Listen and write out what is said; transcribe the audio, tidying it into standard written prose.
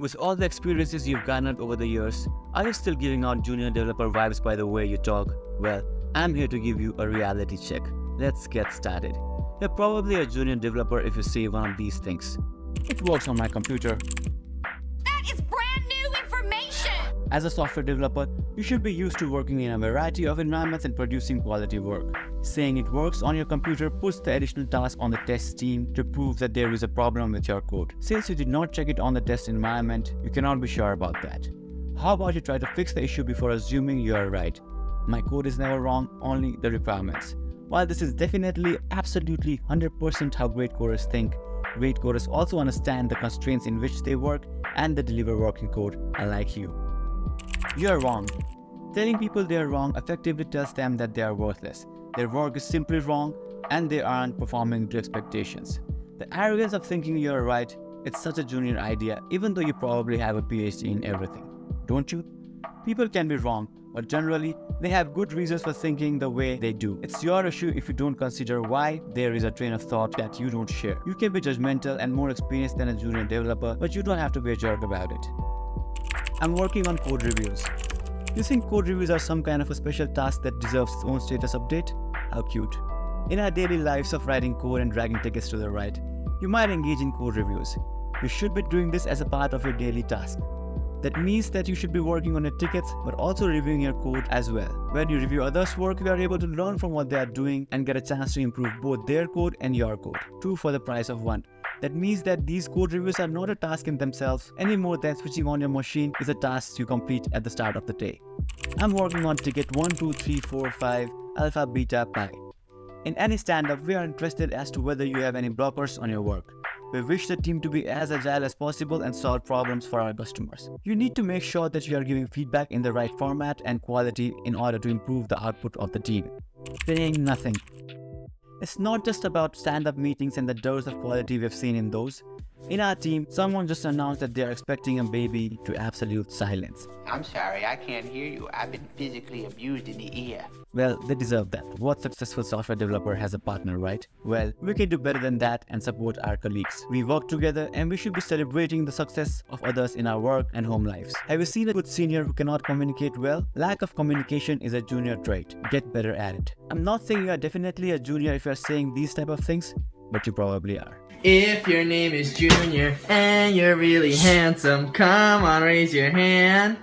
With all the experiences you've garnered over the years, are you still giving out junior developer vibes by the way you talk? Well, I'm here to give you a reality check. Let's get started. You're probably a junior developer if you say one of these things. It works on my computer. That is brand new information! As a software developer, you should be used to working in a variety of environments and producing quality work. Saying it works on your computer puts the additional task on the test team to prove that there is a problem with your code. Since you did not check it on the test environment, you cannot be sure about that. How about you try to fix the issue before assuming you are right? My code is never wrong, only the requirements. While this is definitely, absolutely, 100% how great coders think, great coders also understand the constraints in which they work and they deliver working code, unlike you. You are wrong. Telling people they are wrong effectively tells them that they are worthless. Their work is simply wrong and they aren't performing to expectations. The arrogance of thinking you are right, it's such a junior idea even though you probably have a PhD in everything, don't you? People can be wrong, but generally, they have good reasons for thinking the way they do. It's your issue if you don't consider why there is a train of thought that you don't share. You can be judgmental and more experienced than a junior developer, but you don't have to be a jerk about it. I'm working on code reviews. You think code reviews are some kind of a special task that deserves its own status update? How cute. In our daily lives of writing code and dragging tickets to the right, you might engage in code reviews. You should be doing this as a part of your daily task. That means that you should be working on your tickets but also reviewing your code as well. When you review others' work, you are able to learn from what they are doing and get a chance to improve both their code and your code. Two for the price of one. That means that these code reviews are not a task in themselves any more than switching on your machine is a task you complete at the start of the day. I'm working on ticket 1, 2, 3, 4, 5, alpha, beta, pi. In any stand-up, we are interested as to whether you have any blockers on your work. We wish the team to be as agile as possible and solve problems for our customers. You need to make sure that you are giving feedback in the right format and quality in order to improve the output of the team. Saying nothing. It's not just about stand-up meetings and the dearth of quality we've seen in those. In our team, someone just announced that they are expecting a baby to absolute silence. I'm sorry, I can't hear you. I've been physically abused in the ear. Well, they deserve that. What successful software developer has a partner, right? Well, we can do better than that and support our colleagues. We work together and we should be celebrating the success of others in our work and home lives. Have you seen a good senior who cannot communicate well? Lack of communication is a junior trait. Get better at it. I'm not saying you are definitely a junior if you are saying these type of things, but you probably are. If your name is Junior and you're really handsome, come on, raise your hand.